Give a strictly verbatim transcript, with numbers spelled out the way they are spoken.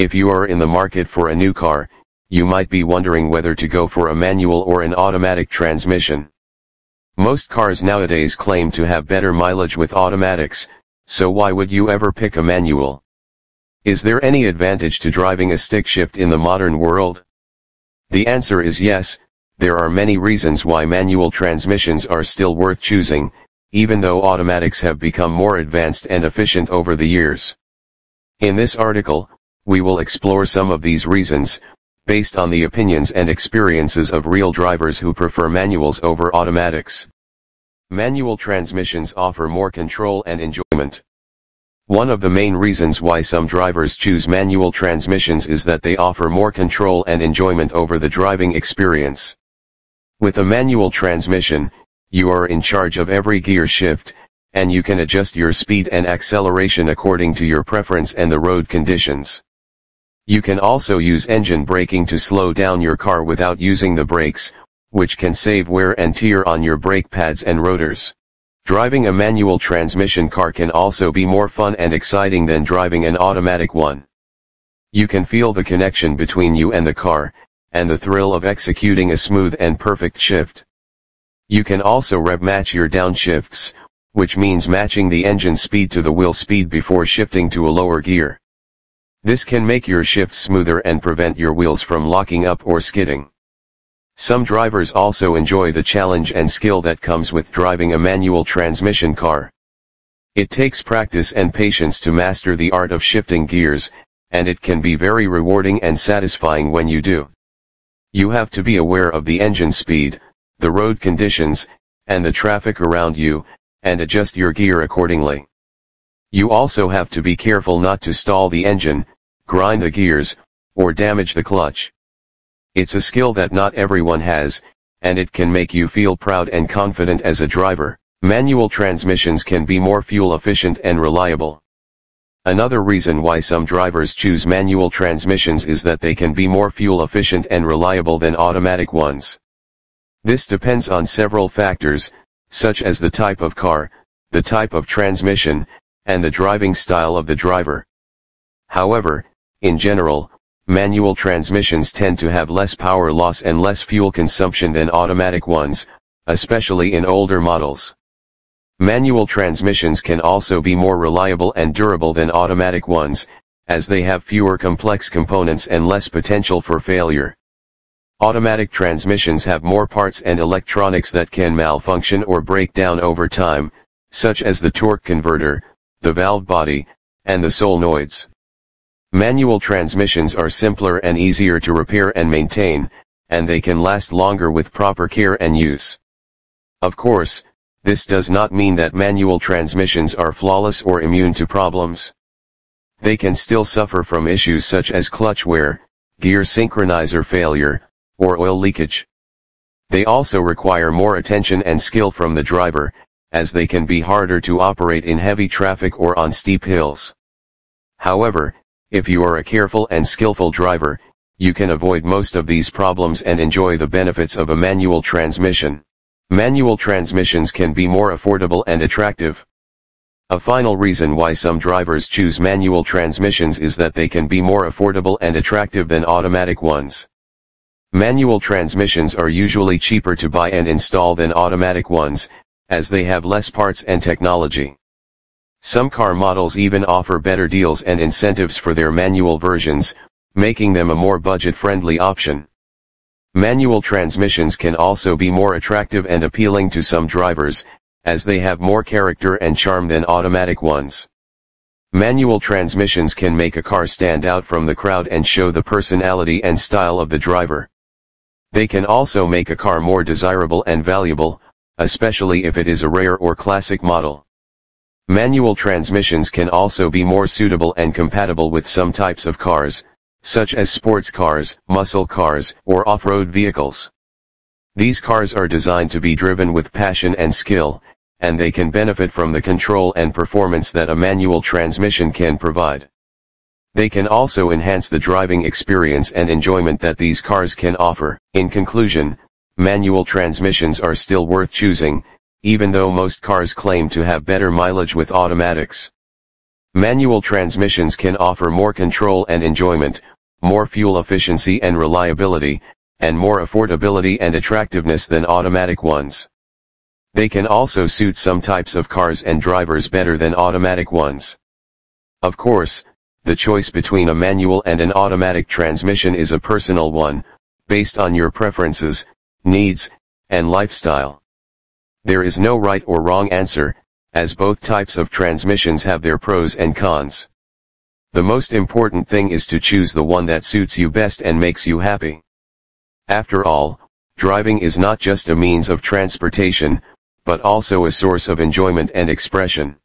If you are in the market for a new car, you might be wondering whether to go for a manual or an automatic transmission. Most cars nowadays claim to have better mileage with automatics, so why would you ever pick a manual? Is there any advantage to driving a stick shift in the modern world? The answer is yes. There are many reasons why manual transmissions are still worth choosing, even though automatics have become more advanced and efficient over the years. In this article, we will explore some of these reasons, based on the opinions and experiences of real drivers who prefer manuals over automatics. Manual transmissions offer more control and enjoyment. One of the main reasons why some drivers choose manual transmissions is that they offer more control and enjoyment over the driving experience. With a manual transmission, you are in charge of every gear shift, and you can adjust your speed and acceleration according to your preference and the road conditions. You can also use engine braking to slow down your car without using the brakes, which can save wear and tear on your brake pads and rotors. Driving a manual transmission car can also be more fun and exciting than driving an automatic one. You can feel the connection between you and the car, and the thrill of executing a smooth and perfect shift. You can also rev match your downshifts, which means matching the engine speed to the wheel speed before shifting to a lower gear. This can make your shift smoother and prevent your wheels from locking up or skidding. Some drivers also enjoy the challenge and skill that comes with driving a manual transmission car. It takes practice and patience to master the art of shifting gears, and it can be very rewarding and satisfying when you do. You have to be aware of the engine speed, the road conditions, and the traffic around you, and adjust your gear accordingly. You also have to be careful not to stall the engine, grind the gears, or damage the clutch. It's a skill that not everyone has, and it can make you feel proud and confident as a driver. Manual transmissions can be more fuel efficient and reliable. Another reason why some drivers choose manual transmissions is that they can be more fuel efficient and reliable than automatic ones. This depends on several factors, such as the type of car, the type of transmission, and the driving style of the driver. However, in general, manual transmissions tend to have less power loss and less fuel consumption than automatic ones, especially in older models. Manual transmissions can also be more reliable and durable than automatic ones, as they have fewer complex components and less potential for failure. Automatic transmissions have more parts and electronics that can malfunction or break down over time, such as the torque converter, the valve body, and the solenoids. Manual transmissions are simpler and easier to repair and maintain, and they can last longer with proper care and use. Of course, this does not mean that manual transmissions are flawless or immune to problems. They can still suffer from issues such as clutch wear, gear synchronizer failure, or oil leakage. They also require more attention and skill from the driver, as they can be harder to operate in heavy traffic or on steep hills. However, if you are a careful and skillful driver, you can avoid most of these problems and enjoy the benefits of a manual transmission. Manual transmissions can be more affordable and attractive. A final reason why some drivers choose manual transmissions is that they can be more affordable and attractive than automatic ones. Manual transmissions are usually cheaper to buy and install than automatic ones, as they have less parts and technology. Some car models even offer better deals and incentives for their manual versions, making them a more budget-friendly option. Manual transmissions can also be more attractive and appealing to some drivers, as they have more character and charm than automatic ones. Manual transmissions can make a car stand out from the crowd and show the personality and style of the driver. They can also make a car more desirable and valuable, especially if it is a rare or classic model. Manual transmissions can also be more suitable and compatible with some types of cars, such as sports cars, muscle cars, or off-road vehicles. These cars are designed to be driven with passion and skill, and they can benefit from the control and performance that a manual transmission can provide. They can also enhance the driving experience and enjoyment that these cars can offer. In conclusion, manual transmissions are still worth choosing, even though most cars claim to have better mileage with automatics. Manual transmissions can offer more control and enjoyment, more fuel efficiency and reliability, and more affordability and attractiveness than automatic ones. They can also suit some types of cars and drivers better than automatic ones. Of course, the choice between a manual and an automatic transmission is a personal one, based on your preferences, needs, and lifestyle. There is no right or wrong answer, as both types of transmissions have their pros and cons. The most important thing is to choose the one that suits you best and makes you happy. After all, driving is not just a means of transportation, but also a source of enjoyment and expression.